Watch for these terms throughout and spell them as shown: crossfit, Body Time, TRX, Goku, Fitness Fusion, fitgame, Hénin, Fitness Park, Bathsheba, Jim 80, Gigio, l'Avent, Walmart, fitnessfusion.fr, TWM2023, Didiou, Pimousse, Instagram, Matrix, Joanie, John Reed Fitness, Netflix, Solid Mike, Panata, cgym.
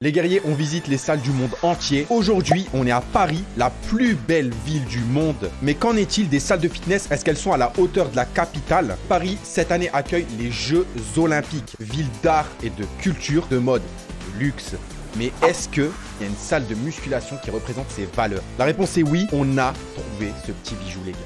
Les guerriers, on visite les salles du monde entier. Aujourd'hui, on est à Paris, la plus belle ville du monde. Mais qu'en est-il des salles de fitness? Est-ce qu'elles sont à la hauteur de la capitale? Paris, cette année, accueille les Jeux Olympiques. Ville d'art et de culture, de mode, de luxe. Mais est-ce qu'il y a une salle de musculation qui représente ces valeurs? La réponse est oui, on a trouvé ce petit bijou, les gars.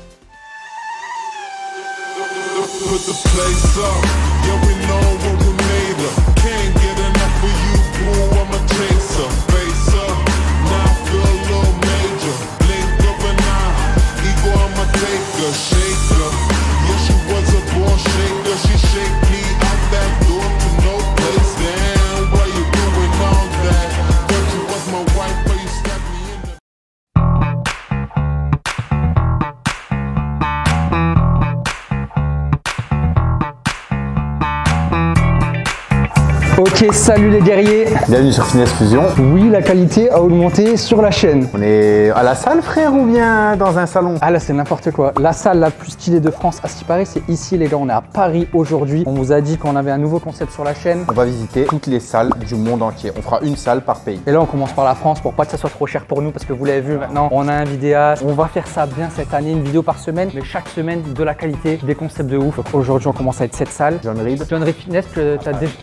Ok, salut les guerriers. Bienvenue sur Fitness Fusion. Oui, la qualité a augmenté sur la chaîne. On est à la salle, frère, ou bien dans un salon? Ah là, c'est n'importe quoi. La salle la plus stylée de France, à ce qui paraît, c'est ici, les gars. On est à Paris aujourd'hui. On vous a dit qu'on avait un nouveau concept sur la chaîne. On va visiter toutes les salles du monde entier. On fera une salle par pays. Et là, on commence par la France pour pas que ça soit trop cher pour nous, parce que vous l'avez vu maintenant, on a un vidéaste. On va faire ça bien cette année, une vidéo par semaine, mais chaque semaine de la qualité, des concepts de ouf. Aujourd'hui, on commence avec cette salle. John Reed. John Reed Fitness, que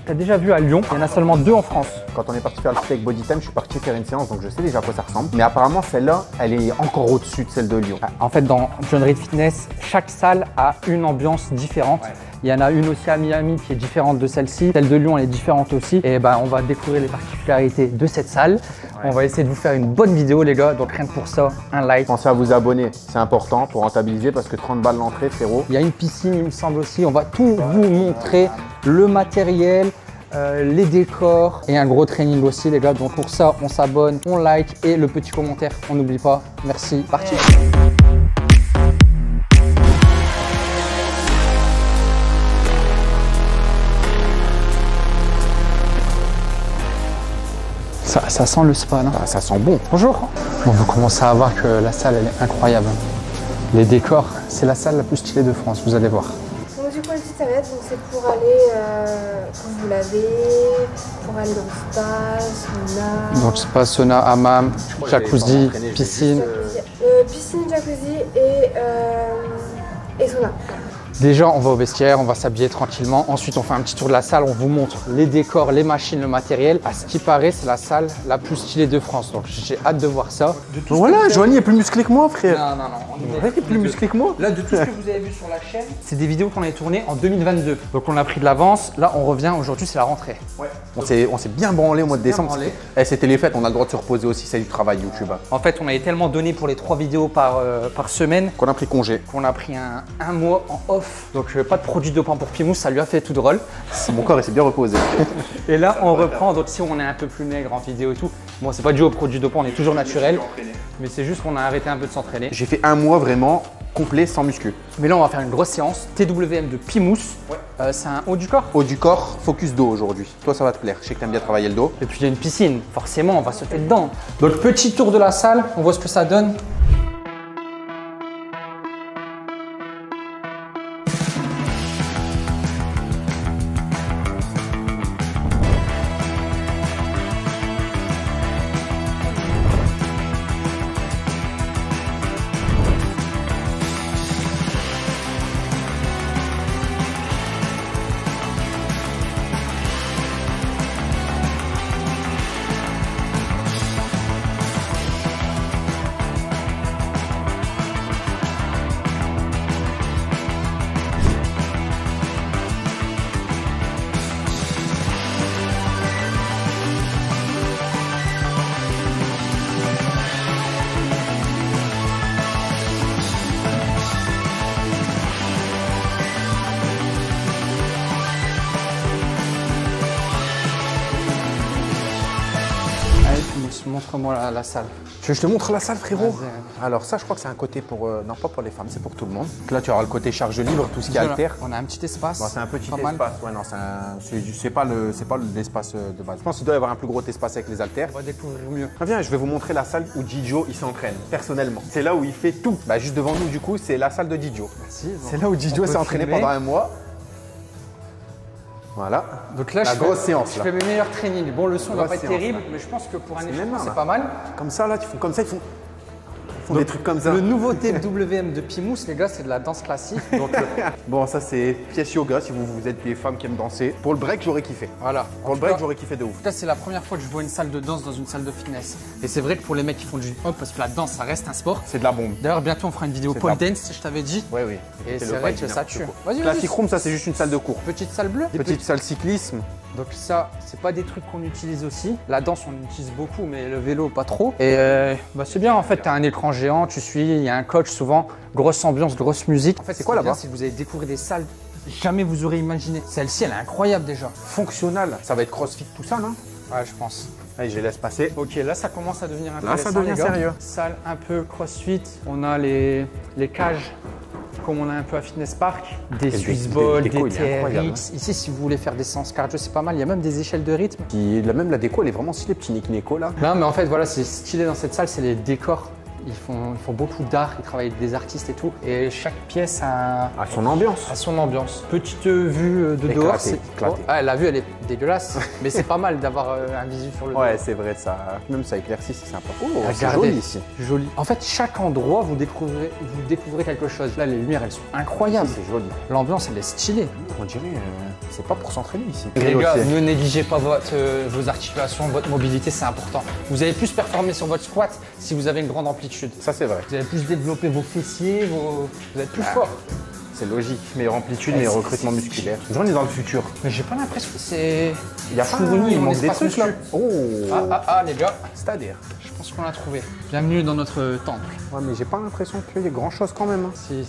t'as déjà vu à Lyon. Il y en a seulement deux en France. Quand on est parti faire le steak Body Time, je suis parti faire une séance, donc je sais déjà à quoi ça ressemble. Mais apparemment, celle-là, elle est encore au-dessus de celle de Lyon. En fait, dans John Reed Fitness, chaque salle a une ambiance différente. Ouais. Il y en a une aussi à Miami qui est différente de celle-ci. Celle de Lyon, elle est différente aussi. Et ben, on va découvrir les particularités de cette salle. Ouais. On va essayer de vous faire une bonne vidéo, les gars. Donc rien que pour ça, un like. Pensez à vous abonner. C'est important pour rentabiliser, parce que 30 balles l'entrée, frérot. Il y a une piscine, il me semble aussi. On va tout vous montrer, le matériel, les décors et un gros training aussi, les gars. Donc pour ça, on s'abonne, on like et le petit commentaire, on n'oublie pas. Merci, parti. Ça sent le spa, non? Ça sent bon. Bonjour. Bon, vous commencez à voir que la salle, elle est incroyable. Les décors, c'est la salle la plus stylée de France, vous allez voir. Du coup, la petite serviette, c'est pour aller pour vous laver, pour aller dans le spa, sauna. Donc spa, sauna, hammam, jacuzzi, piscine. Piscine, jacuzzi et sauna. Déjà, on va au vestiaire, on va s'habiller tranquillement. Ensuite, on fait un petit tour de la salle, on vous montre les décors, les machines, le matériel. À ce qui paraît, c'est la salle la plus stylée de France. Donc, j'ai hâte de voir ça. Voilà, Joanie est plus musclé que moi, frère. Non, non, non. On est plus musclé que moi. Là, de tout ce que vous avez vu sur la chaîne, c'est des vidéos qu'on a tournées en 2022. Donc, on a pris de l'avance. Là, on revient. Aujourd'hui, c'est la rentrée. Ouais. On s'est bien branlé au mois de décembre. C'était les fêtes. On a le droit de se reposer aussi. C'est du travail YouTube. En fait, on avait tellement donné pour les 3 vidéos par semaine qu'on a pris congé. Qu'on a pris un mois en off. Donc pas de produit dopant pour Pimousse, ça lui a fait tout drôle. Mon corps, il s'est bien reposé. Et là, on reprend. Donc si on est un peu plus maigre en vidéo et tout, bon, c'est pas dû au produit dopant, on est toujours naturel. Mais c'est juste qu'on a arrêté un peu de s'entraîner. J'ai fait un mois vraiment complet sans muscu. Mais là, on va faire une grosse séance. TWM de Pimousse. Ouais. C'est un haut du corps. Haut du corps, focus dos aujourd'hui. Toi, ça va te plaire. Je sais que t'aimes bien travailler le dos. Et puis il y a une piscine. Forcément, on va sauter dedans. Donc petit tour de la salle, on voit ce que ça donne. Montre-moi la salle. Tu veux que je te montre la salle, frérot? Alors ça, je crois que c'est un côté pour... non, pas pour les femmes, c'est pour tout le monde. Donc là, tu auras le côté charge libre, tout ce qui est haltère. On a un petit espace. Bon, c'est un petit espace. Ouais, non, c'est pas l'espace de base. Je pense qu'il doit y avoir un plus gros espace avec les haltères. On va découvrir mieux. Ah, viens, je vais vous montrer la salle où Gigio, il s'entraîne, personnellement. C'est là où il fait tout. Bah, juste devant nous, du coup, c'est la salle de Gigio. Merci. C'est là où Gigio s'est entraîné pendant un mois. Voilà. Donc là, je fais mes meilleurs trainings. Bon, le son va pas être terrible, mais je pense que pour un échauffement, c'est pas mal. Comme ça, là, tu fais comme ça, ils font des trucs comme ça. Le nouveau TWM de Pimousse, les gars, c'est de la danse classique. Donc, bon, ça, c'est pièce yoga si vous êtes des femmes qui aiment danser. Pour le break, j'aurais kiffé. Voilà. Pour le break, j'aurais kiffé de ouf. C'est la première fois que je vois une salle de danse dans une salle de fitness. Et c'est vrai que pour les mecs qui font du hip-hop, parce que la danse, ça reste un sport. C'est de la bombe. D'ailleurs, bientôt, on fera une vidéo pole dance, je t'avais dit. Oui, oui. Et c'est vrai que ça tue. Classic room, ça, c'est juste une salle de cours. Petite salle bleue. Petite salle cyclisme. Donc ça, c'est pas des trucs qu'on utilise aussi. La danse, on utilise beaucoup, mais le vélo, pas trop. Et c'est bien, en fait, t'as un écran géant, tu suis, il y a un coach souvent, grosse ambiance, grosse musique. En fait, c'est quoi là-bas? Si vous avez découvert des salles, jamais vous aurez imaginé. Celle-ci, elle est incroyable déjà. Fonctionnelle, ça va être crossfit tout ça, non? Ouais, je pense. Allez, je les laisse passer. Ok, là, ça commence à devenir intéressant. Là, ça devient sérieux. Salle un peu crossfit, on a les cages. Comme on a un peu à Fitness Park, des Swiss Balls, des TRX. Ici, si vous voulez faire des séances cardio, c'est pas mal. Il y a même des échelles de rythme. Même la déco, elle est vraiment stylée, petit nick-néco là. Non, mais en fait, voilà, c'est stylé dans cette salle, c'est les décors. Ils font beaucoup d'art, ils travaillent avec des artistes et tout. Et chaque pièce a son ambiance. Petite vue de dehors. C'est éclaté. Ah, la vue, elle est dégueulasse. Mais c'est pas mal d'avoir un visu sur le dehors. Ouais, c'est vrai, ça. Même ça éclaircit, c'est sympa. Oh, c'est joli ici. Joli. En fait, chaque endroit, vous découvrez quelque chose. Là, les lumières, elles sont incroyables. C'est joli. L'ambiance, elle est stylée. On dirait, c'est pas pour s'entraîner ici. Les gars, ne négligez pas vos articulations, votre mobilité, c'est important. Vous allez plus performer sur votre squat si vous avez une grande amplitude. Ça, c'est vrai. Vous avez plus développé vos fessiers, vous êtes plus fort. C'est logique. Meilleure amplitude, meilleur recrutement musculaire. Genre, on est dans le futur. Mais j'ai pas l'impression que c'est... Il y a pas de... Il manque des trucs, là. Oh. Ah, les gars. C'est-à-dire, je pense qu'on l'a trouvé. Bienvenue dans notre temple. Ouais, mais j'ai pas l'impression qu'il y ait grand-chose quand même. Hein. Si,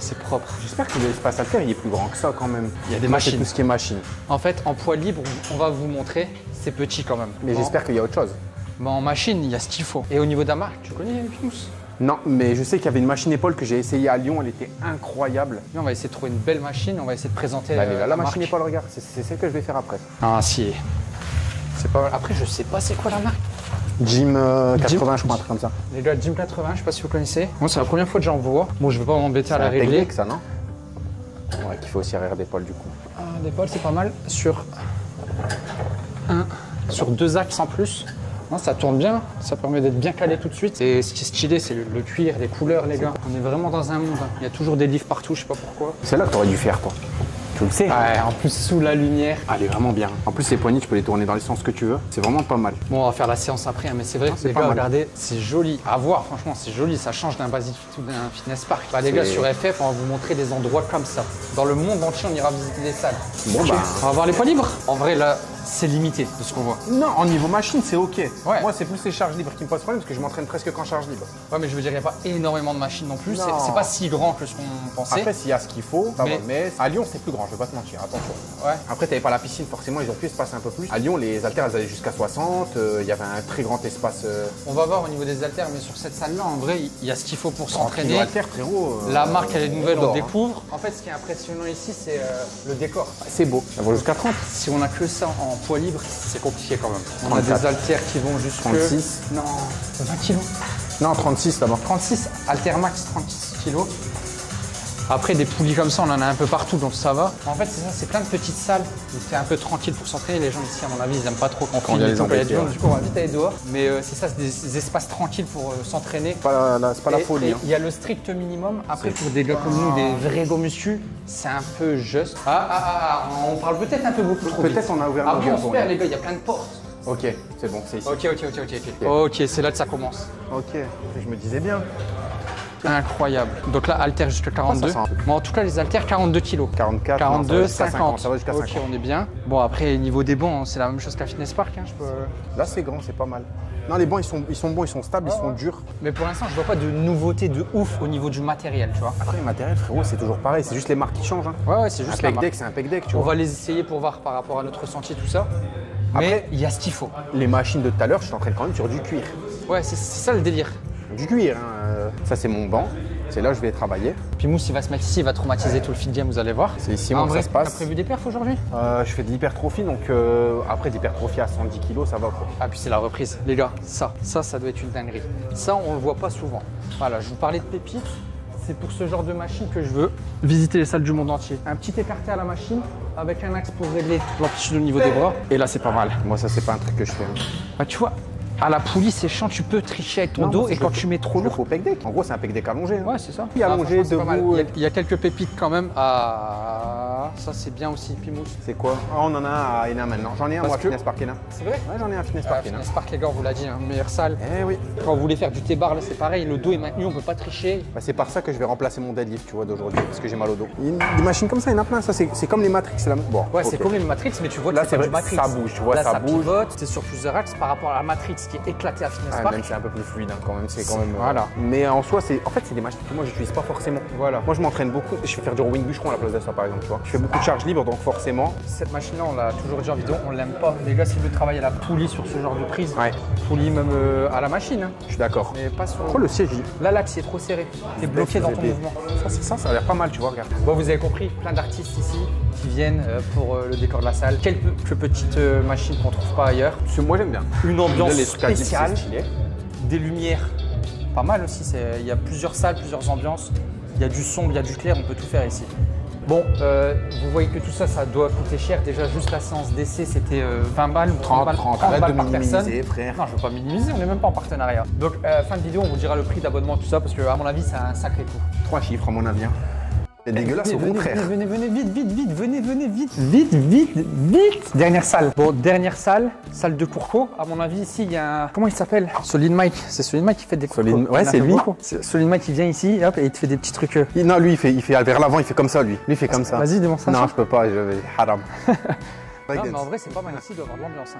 c'est propre. J'espère que l'espace à terre, il est plus grand que ça quand même. Il y a des machines. Tout ce qui est machine. En fait, en poids libre, on va vous montrer. C'est petit quand même. Mais j'espère qu'il y a autre chose. Bah en machine, il y a ce qu'il faut. Et au niveau de la marque, tu connais Pimousse? Non, mais je sais qu'il y avait une machine épaule que j'ai essayée à Lyon, elle était incroyable. Et on va essayer de trouver une belle machine, on va essayer de présenter la machine épaule, regarde, c'est celle que je vais faire après. Ah si, c'est pas mal. Après, je sais pas c'est quoi la marque. Jim 80, je crois, un truc comme ça. Les gars, Jim 80, je sais pas si vous connaissez. Moi, c'est la première fois que j'en vois. Bon, je vais pas m'embêter à la régler. C'est technique, ça, non? Ouais, qu'il faut aussi arrière d'épaule, du coup. Ah, d'épaule, c'est pas mal. Sur deux axes en plus. Ça tourne bien, ça permet d'être bien calé tout de suite. Et ce qui est stylé, c'est le cuir, les couleurs, les gars. On est vraiment dans un monde. Il y a toujours des livres partout, je sais pas pourquoi. C'est là que t'aurais dû faire, toi. Tu le sais. Ouais, en plus, sous la lumière. Ah, elle est vraiment bien. En plus, les poignées, tu peux les tourner dans les sens que tu veux. C'est vraiment pas mal. Bon, on va faire la séance après, hein, mais c'est vrai, les gars, regardez, c'est joli. À voir, franchement, c'est joli. Ça change d'un basique ou d'un fitness park. Bah, les gars, sur FF, on va vous montrer des endroits comme ça. Dans le monde entier, on ira visiter des salles. Bon, bah, on va voir les poids libres. En vrai, là, c'est limité de ce qu'on voit. Non, en niveau machine, c'est ok. Ouais. Moi, c'est plus les charges libres qui me posent problème parce que je m'entraîne presque qu'en charge libre. Ouais, mais je veux dire, il n'y a pas énormément de machines non plus. C'est pas si grand que ce qu'on pensait. Après, s'il y a ce qu'il faut, ça va. Mais à Lyon, c'est plus grand, je vais pas te mentir. Attention. Ouais. Après, tu n'avais pas la piscine, forcément, ils ont pu se passer un peu plus. À Lyon, les haltères, elles allaient jusqu'à 60. Il y avait un très grand espace. On va voir au niveau des haltères, mais sur cette salle-là, en vrai, il y a ce qu'il faut pour s'entraîner. La marque, elle est nouvelle, on découvre. En fait, ce qui est impressionnant ici, c'est le décor. C'est beau. Ça va jusqu'à 30. Si on a que ça en poids libre, c'est compliqué quand même. On 34. A des haltères qui vont jusqu'à 36. Non, 20 kilos. Non, 36 d'abord. 36, haltère max 36 kilos. Après, des poulies comme ça, on en a un peu partout, donc ça va. En fait, c'est ça, c'est plein de petites salles. C'est un peu tranquille pour s'entraîner. Les gens ici, à mon avis, ils n'aiment pas trop quand il y a des embêtés. Du coup, on va vite aller dehors. Mais c'est ça, c'est des espaces tranquilles pour s'entraîner. C'est pas la folie. Il y a le strict minimum. Après, pour des gars comme nous, des vrais gros muscu, c'est un peu juste. On parle peut-être un peu beaucoup trop vite. Peut-être on a ouvert un peu. Après, on se perd, les gars, il y a plein de portes. Ok, c'est bon, c'est ici. Ok, c'est là que ça commence. Ok, je me disais bien. Incroyable. Donc là, haltère jusqu'à 42. Bon, en tout cas, les haltères, 42 kilos. 44, 42, non, ça va 50. Ça va jusqu'à 50. Ok, on est bien. Bon, après, niveau des bancs, c'est la même chose qu'à Fitness Park. Hein, Là, c'est grand, c'est pas mal. Non, les bancs, ils sont bons, ils sont stables, ils sont durs. Mais pour l'instant, je vois pas de nouveauté de ouf au niveau du matériel, tu vois. Après, le matériel, frérot, c'est toujours pareil. C'est juste les marques qui changent. Hein. Ouais, c'est juste les marques. C'est un pec deck, tu vois. On va les essayer pour voir par rapport à notre ressenti, tout ça. Mais il y a ce qu'il faut. Les machines de tout à l'heure, je t'entraîne quand même sur du cuir. Ouais, c'est ça le délire. Du cuir, hein. Ça c'est mon banc, c'est là où je vais travailler. Pimousse, il va se mettre ici, il va traumatiser tout le fit game, vous allez voir. C'est ici où ça se passe. T'as prévu des perfs aujourd'hui? Je fais de l'hypertrophie, donc après d'hypertrophie à 110 kg, ça va. Ah, puis c'est la reprise. Les gars, ça doit être une dinguerie. Ça, on le voit pas souvent. Voilà, je vous parlais de pépites. C'est pour ce genre de machine que je veux visiter les salles du monde entier. Un petit écarté à la machine avec un axe pour régler l'amplitude au niveau des bras. Et là, c'est pas mal. Moi, ça, c'est pas un truc que je fais. Bah, tu vois, à la poulie, c'est chiant. Tu peux tricher avec ton dos et quand tu mets trop lourd. En gros, c'est un pec deck allongé. Hein. Ouais, c'est ça. Puis allongé, debout. Il y a quelques pépites quand même. Ça, c'est bien aussi, Pimousse. C'est quoi? On en a à Hénin maintenant. J'en ai un, moi, Fitness Park Hénin. C'est vrai? Ouais, j'en ai un Fitness Park Hénin. Fitness Park, les gars, on vous l'a dit, hein, meilleure salle. Eh oui. Quand vous voulez faire du T-bar, là, c'est pareil. Le dos est maintenu, on peut pas tricher. Bah, c'est par ça que je vais remplacer mon deadlift, tu vois, d'aujourd'hui, parce que j'ai mal au dos. Des machines comme ça, il y en a plein. Ça, c'est comme les Matrix. Là. Bon, ouais, okay. C'est comme les Matrix, mais tu vois, là, c'est du Matrix. Ça bouge, tu vois, là, ça bouge. C'est sur plusieurs axes par rapport à la Matrix qui est éclatée à Fitness Park. Même c'est un peu plus fluide, hein, quand même. C'est quand même. Voilà. Mais en soi, c'est. En fait, c'est des machines que moi, j'utilise pas forcément. Voilà. Moi, je m'entraîne beaucoup. Je vais faire du rowing bûcheron à la place de ça, par exemple. Je fais beaucoup de charge libre, donc forcément. Cette machine-là, on l'a toujours dit en vidéo, on l'aime pas. Les gars, si vous travaillez à la poulie sur ce genre de prise, ouais. Poulie même à la machine. Hein. Je suis d'accord. Mais pas sur. Oh, le siège. Là, l'axe est trop serré. T'es bloqué dans ton mouvement. Ça a l'air pas mal, tu vois, regarde. Bon, vous avez compris, plein d'artistes ici qui viennent pour le décor de la salle. Quelques petites machines qu'on trouve pas ailleurs. Parce que moi, j'aime bien. Une ambiance spéciale, des lumières. Pas mal aussi, il y a plusieurs salles, plusieurs ambiances. Il y a du sombre, il y a du clair, on peut tout faire ici. Bon, vous voyez que tout ça, ça doit coûter cher. Déjà, juste la séance d'essai, c'était 20 balles ou 30 balles par personne. Frère. Non, je veux pas minimiser, on n'est même pas en partenariat. Donc, fin de vidéo, on vous dira le prix d'abonnement, tout ça, parce que à mon avis, c'est un sacré coup. 3 chiffres, à mon avis. C'est dégueulasse, au contraire. Venez, venez, vite. Dernière salle. Bon, dernière salle, salle de courco. À mon avis, ici, il y a un... Comment il s'appelle? Solid Mike. C'est Solid Mike qui fait des courcos. Ouais, c'est lui. Solid Mike, il vient ici, hop, et il te fait des petits trucs. Non, lui, il fait vers l'avant, il fait comme ça, lui. Lui, il fait comme ça. Vas-y, démontre ça. Non, je peux pas, je vais... Haram. Non, mais en vrai, c'est pas mal ici, il doit avoir de l'ambiance.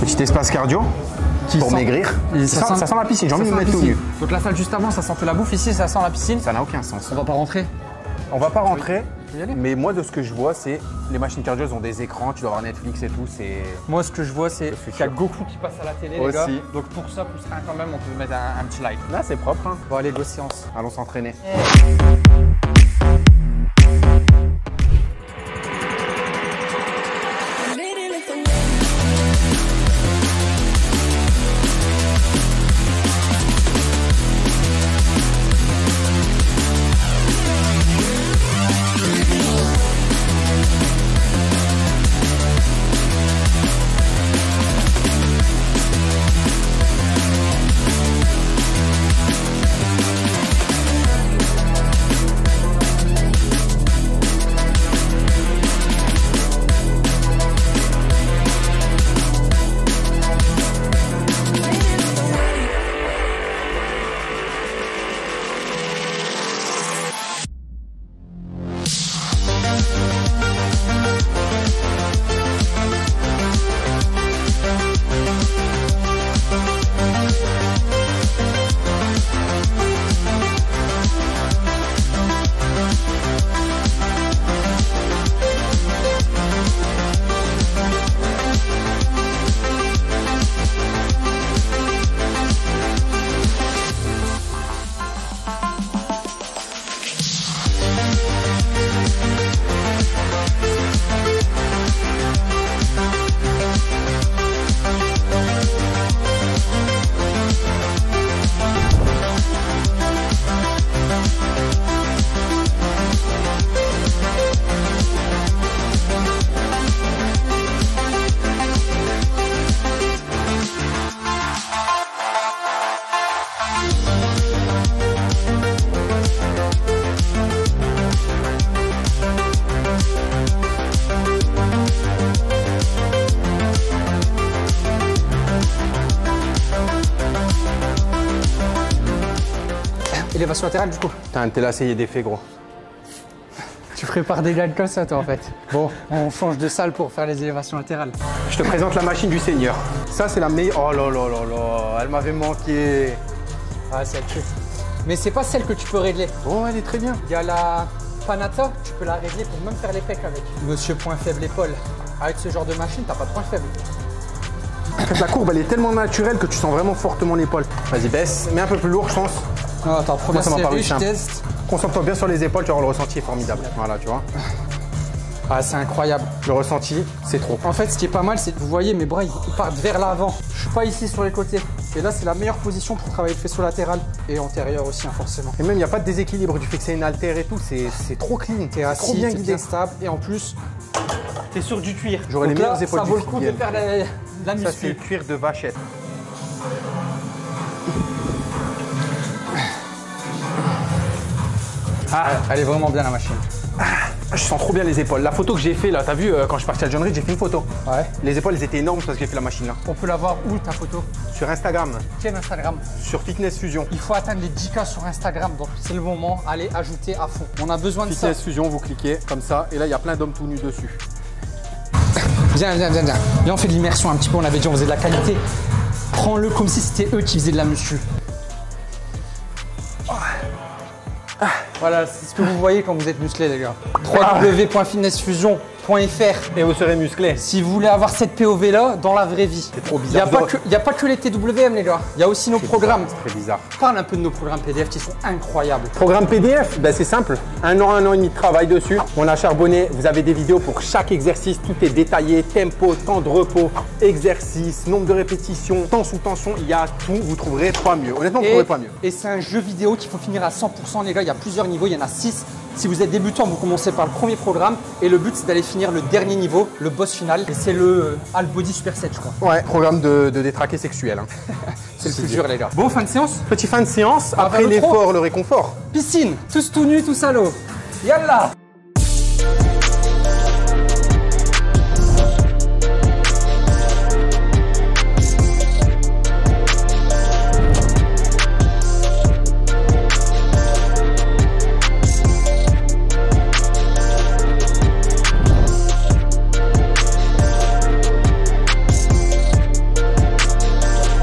Petit espace cardio pour maigrir. Ça sent la piscine, j'ai envie de me mettre tout nu. Donc la salle juste avant, ça sentait la bouffe, ici ça sent la piscine. Ça n'a aucun sens. On va pas rentrer. On va pas rentrer, mais moi de ce que je vois, c'est les machines cardio ont des écrans, tu dois avoir Netflix et tout. Moi ce que je vois, c'est qu'il y a Goku qui passe à la télé, les gars. Donc pour ça, plus un quand même, on peut mettre un petit like. Là c'est propre. Hein. Bon allez, go séance. Allons s'entraîner. Élévation latérale du coup. T'as un tel essayé d'effet gros. Tu prépares des gars comme ça toi en fait. Bon, on change de salle pour faire les élévations latérales. Je te présente la machine du Seigneur. Ça c'est la meilleure. Oh là là là là, elle m'avait manqué. Ah c'est elle. Mais c'est pas celle que tu peux régler. Bon, elle est très bien. Il y a la Panata, tu peux la régler pour même faire les pecs avec. Monsieur point faible épaule. Avec ce genre de machine, t'as pas de point faible. En fait la courbe elle est tellement naturelle que tu sens vraiment fortement l'épaule. Vas-y baisse, mets un peu plus lourd je pense. Non, attends, première série, je teste. Concentre-toi bien sur les épaules, tu auras le ressenti est formidable. Voilà, tu vois. Ah, c'est incroyable. Le ressenti, c'est trop. En fait, ce qui est pas mal, c'est que vous voyez, mes bras, ils partent vers l'avant. Je suis pas ici sur les côtés. Et là, c'est la meilleure position pour travailler le faisceau latéral et antérieur aussi, hein, forcément. Et même, il n'y a pas de déséquilibre du fait que c'est une haltère et tout. C'est trop clean. T'es assis, bien guidé, stable. Et en plus, t'es sur du cuir. J'aurais les meilleures épaules. Ça vaut le coup de faire la muscu. Ça, c'est le cuir de vachette. Ah, elle est vraiment bien la machine. Je sens trop bien les épaules. La photo que j'ai fait là, t'as vu, quand je suis parti à John Reed, j'ai fait une photo. Ouais. Les épaules, elles étaient énormes parce que j'ai fait la machine là. On peut la voir où ta photo? Sur Instagram. Quel Instagram? Sur Fitness Fusion. Il faut atteindre les 10K sur Instagram, donc c'est le moment. Allez, ajoutez à fond. On a besoin de ça. Fitness Fusion, vous cliquez comme ça et là, il y a plein d'hommes tout nus dessus. Viens. Là, on fait de l'immersion un petit peu. On avait dit on faisait de la qualité. Prends-le comme si c'était eux qui faisaient de la muscu. Voilà, c'est ce que vous voyez quand vous êtes musclé, les gars. www.fitnessfusion.fr. Et vous serez musclé. Si vous voulez avoir cette POV là dans la vraie vie. C'est trop bizarre. Il n'y a pas que les TWM, les gars. Il y a aussi nos programmes. C'est très bizarre. Parle un peu de nos programmes PDF qui sont incroyables. Programme PDF, ben c'est simple. Un an et demi de travail dessus. On a charbonné. Vous avez des vidéos pour chaque exercice. Tout est détaillé. Tempo, temps de repos, exercice, nombre de répétitions, temps sous tension. Il y a tout. Vous trouverez pas mieux. Honnêtement, vous trouverez pas mieux. Et c'est un jeu vidéo qu'il faut finir à 100%, les gars. Il y a plusieurs niveaux. Il y en a 6. Si vous êtes débutant, vous commencez par le premier programme et le but c'est d'aller finir le dernier niveau, le boss final. C'est le All Body Superset, je crois. Ouais, programme de détraqué sexuel. Hein. C'est le plus dur, les gars. Bon, fin de séance. Petit fin de séance, après l'effort, le réconfort. Piscine, tous tout nus, tous à l'eau. Yallah!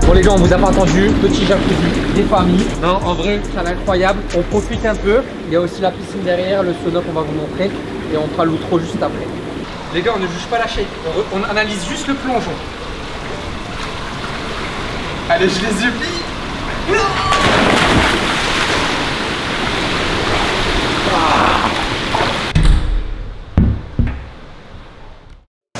Bon les gars, on vous a pas attendu, petit jacuzzi des familles, hein, en vrai c'est incroyable, on profite un peu, il y a aussi la piscine derrière, le sauna qu'on va vous montrer et on fera l'outro juste après. Les gars, on ne juge pas la shape, on analyse juste le plongeon. Allez, je les oublie.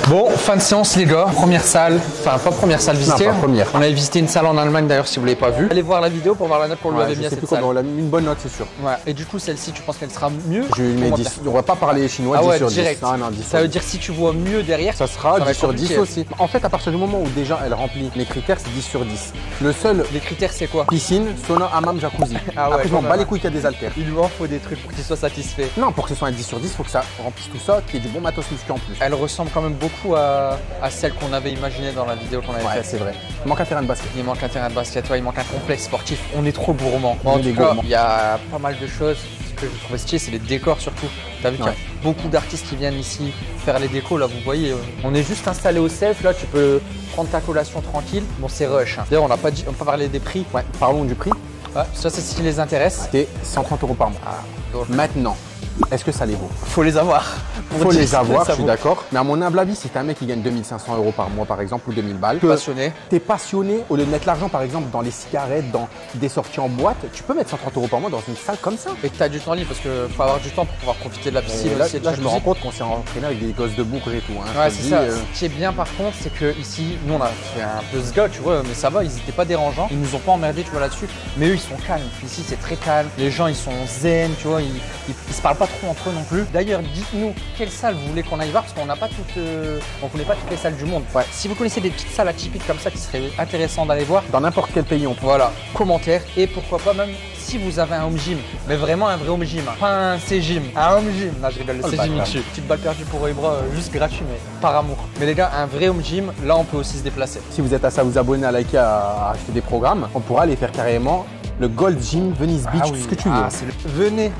Bon, fin de séance les gars, première salle, enfin pas première salle visitée, non, pas première. On avait visité une salle en Allemagne d'ailleurs si vous ne l'avez pas vu. Allez voir la vidéo pour voir la note qu'on lui avait mis à cette salle. On l'a mis une bonne note c'est sûr. Ouais. Et du coup celle-ci tu penses qu'elle sera mieux? Je lui mets 10, on va pas parler chinois, ah 10 ouais, sur 10. Direct. Non, non, 10 ça veut dire si tu vois mieux derrière, ça sera 10 sur 10 aussi. En fait à partir du moment où déjà elle remplit les critères c'est 10 sur 10. Le seul... Les critères c'est quoi? Piscine, sauna, hammam, jacuzzi. Ah ouais, après je m'en bats les couilles qu'il y a des haltères. Il lui en faut des trucs pour qu'il soit satisfait. Non, pour que ce soit un 10 sur 10 faut que ça remplisse tout ça, qu'il y ait du bon matos muscu en plus. Elle ressemble quand même beaucoup à celle qu'on avait imaginée dans la vidéo qu'on avait faite. C'est vrai. Il manque un terrain de basket. Il manque un terrain de basket, ouais, il manque un complexe sportif. On est trop gourmand. En tout cas, il y a pas mal de choses. Ce que je trouve stylé, c'est les décors surtout. T'as vu qu'il y a beaucoup d'artistes qui viennent ici faire les décos. Là, vous voyez, on est juste installé au self. Là, tu peux prendre ta collation tranquille. Bon, c'est rush. Hein. D'ailleurs, on n'a pas dit, on peut parler des prix. Ouais, parlons du prix. Ouais, ça, c'est ce qui les intéresse. C'était 130 € par mois. Ah, maintenant. Est-ce que ça les vaut? Faut les avoir. Faut les avoir, je suis d'accord. Mais à mon humble avis, si t'es un mec qui gagne 2500 € par mois, par exemple, ou 2000 balles. Passionné. T'es passionné, au lieu de mettre l'argent, par exemple, dans les cigarettes, dans des sorties en boîte, tu peux mettre 130 € par mois dans une salle comme ça. Et t'as du temps libre, parce que faut avoir du temps pour pouvoir profiter de la piscine. Et là, aussi, là je me rends compte qu'on s'est entraîné avec des gosses de bougre et tout. Hein, ouais, c'est ça. Ce qui est bien, par contre, c'est que ici, nous, on a fait un peu ce gars, tu vois, mais ça va, ils étaient pas dérangeants. Ils nous ont pas emmerdés, tu vois, là-dessus. Mais eux, ils sont calmes. Ici, c'est très calme. Les gens, ils sont zen, tu vois, ils se parlent pas trop entre eux non plus. D'ailleurs, dites-nous quelle salle vous voulez qu'on aille voir parce qu'on n'a pas toutes, on connaît pas toutes les salles du monde. Ouais. Si vous connaissez des petites salles atypiques comme ça qui seraient intéressantes d'aller voir dans n'importe quel pays, on peut. Voilà, commentaire et pourquoi pas même si vous avez un home gym, mais vraiment un vrai home gym, hein. Pas un C-gym, un home gym. Là, je rigole, le C-gym, petite balle perdue pour Ibra, juste gratuit, mais par amour. Mais les gars, un vrai home gym, là, on peut aussi se déplacer. Si vous êtes à ça, vous abonner, à liker, à acheter des programmes, on pourra aller faire carrément. Le Gold Gym, Venice Beach, tout ce que tu veux. Venez,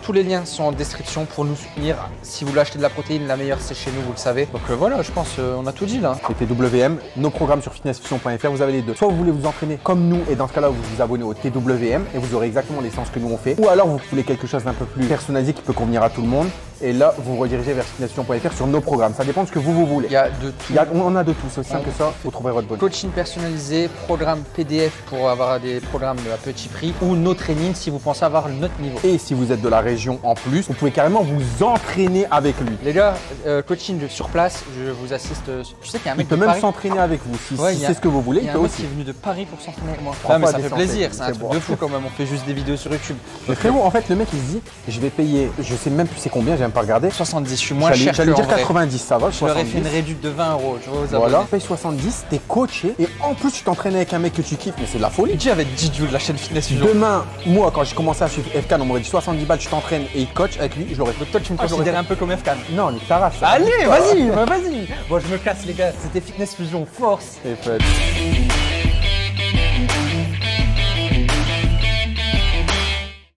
tous les liens sont en description pour nous soutenir. Si vous voulez acheter de la protéine, la meilleure c'est chez nous, vous le savez. Donc voilà, je pense on a tout dit là. C'était TWM, nos programmes sur fitnessfusion.fr, vous avez les deux. Soit vous voulez vous entraîner comme nous et dans ce cas-là, vous vous abonnez au TWM et vous aurez exactement les séances que nous on fait. Ou alors vous voulez quelque chose d'un peu plus personnalisé qui peut convenir à tout le monde. Et là, vous redirigez vers fitnessfusion.fr sur nos programmes. Ça dépend de ce que vous voulez. Il y a de tout. On a de tout, c'est aussi simple que ça. Vous trouverez votre bonne. Coaching personnalisé, programme PDF pour avoir des programmes à petit prix ou nos trainings si vous pensez avoir notre niveau. Et si vous êtes de la région, région en plus. Vous pouvez carrément vous entraîner avec lui. Les gars, coaching sur place, je vous assiste. Je sais qu'il y a un mec de Paris. Il peut même s'entraîner avec vous si, ouais, si c'est ce que vous voulez. Il y a un mec qui est venu de Paris pour s'entraîner avec moi. Ah, mais ça fait plaisir, c'est un truc de fou quand même. On fait juste des vidéos sur YouTube. Le frérot, en fait, le mec il se dit je vais payer, je sais même plus c'est combien, j'ai même pas regardé. 70, je suis moins cher. J'allais dire 90, ça va. Je leur ai fait une réduite de 20 euros. Voilà, paye 70, t'es coaché et en plus tu t'entraînes avec un mec que tu kiffes, mais c'est de la folie. DJ avec Didiou de la chaîne Fitness Fusion. Demain, moi quand j'ai commencé à suivre FK, on m'aurait dit 70 balles, tu t'entraînes et il coach avec lui, je l'aurais fait. Toi tu me considères un peu comme FK. Non, nique ta race. Allez, vas-y, vas-y. Bon, je me casse les gars, c'était Fitness Fusion, force. Et fait.